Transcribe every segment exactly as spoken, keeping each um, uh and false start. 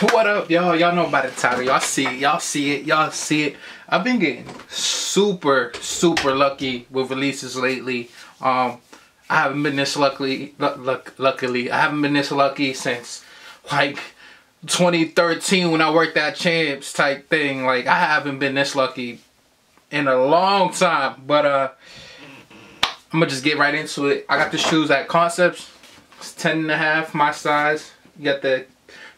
What up, y'all? Y'all know about the title. Y'all see it. Y'all see it. Y'all see it. I've been getting super, super lucky with releases lately. Um, I haven't been this lucky. Luck, luck, luckily, I haven't been this lucky since like twenty thirteen when I worked at Champs type thing. Like, I haven't been this lucky in a long time. But uh, I'm gonna just get right into it. I got the shoes at Concepts. It's ten and a half, my size. You got the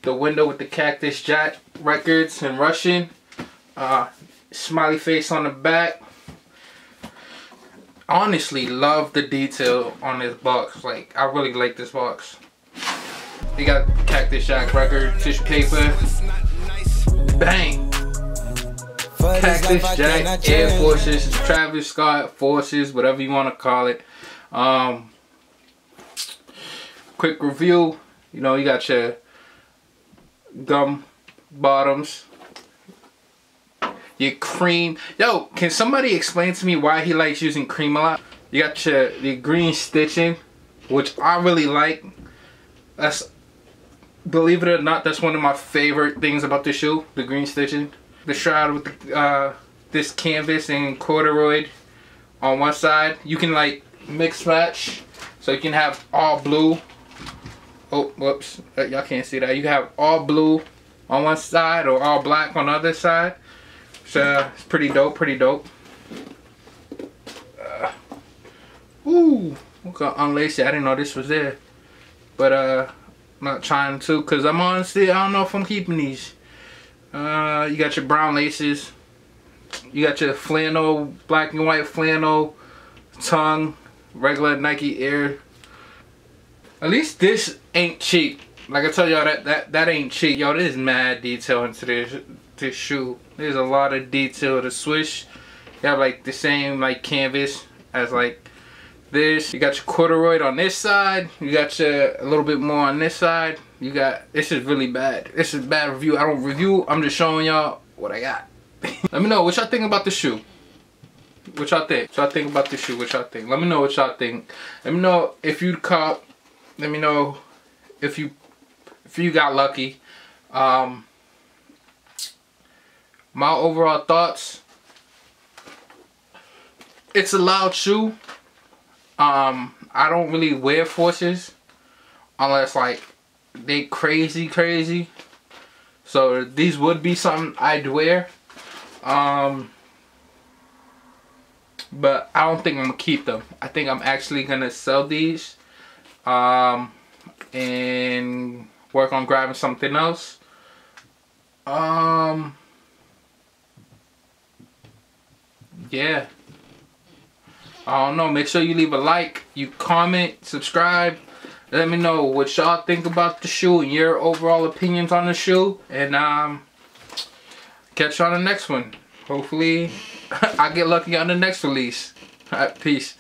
the window with the Cactus Jack records in Russian. Uh, smiley face on the back. Honestly, love the detail on this box. Like, I really like this box. You got Cactus Jack record, tissue paper. Bang! Cactus Jack Air Forces, Travis Scott Forces, whatever you want to call it. Um, quick review. You know, you got your gum bottoms, your cream. Yo, can somebody explain to me why he likes using cream a lot? You got your, your green stitching, which I really like. That's, believe it or not, that's one of my favorite things about the shoe, the green stitching. The shroud with the, uh, this canvas and corduroy on one side. You can like mix match, so you can have all blue. Oh, whoops, y'all can't see that. You have all blue on one side or all black on the other side. So uh, it's pretty dope, pretty dope. Uh, ooh, I'm gonna unlace it. I didn't know this was there. But uh, I'm not trying to, because I'm honestly, I don't know if I'm keeping these. Uh, you got your brown laces. You got your flannel, black and white flannel, tongue, regular Nike Air. At least this ain't cheap. Like I told y'all, that, that that ain't cheap. Yo, there's mad detail into this this shoe. There's a lot of detail. The swish, you have like the same like canvas as like this. You got your corduroy on this side. You got your a little bit more on this side. You got, this is really bad. This is bad review. I don't review. I'm just showing y'all what I got. Let me know what y'all think about the shoe. What y'all think? What y'all think about the shoe? What y'all think? Let me know what y'all think. Let me know if you cop. Let me know if you if you got lucky. Um, my overall thoughts: it's a loud shoe. Um, I don't really wear Forces unless like they crazy crazy. So these would be something I'd wear. Um, but I don't think I'm gonna keep them. I think I'm actually gonna sell these. Um, and work on grabbing something else. Um, yeah. I don't know. Make sure you leave a like, you comment, subscribe. Let me know what y'all think about the shoe and your overall opinions on the shoe. And um, catch you on the next one. Hopefully, I get lucky on the next release. All right, peace.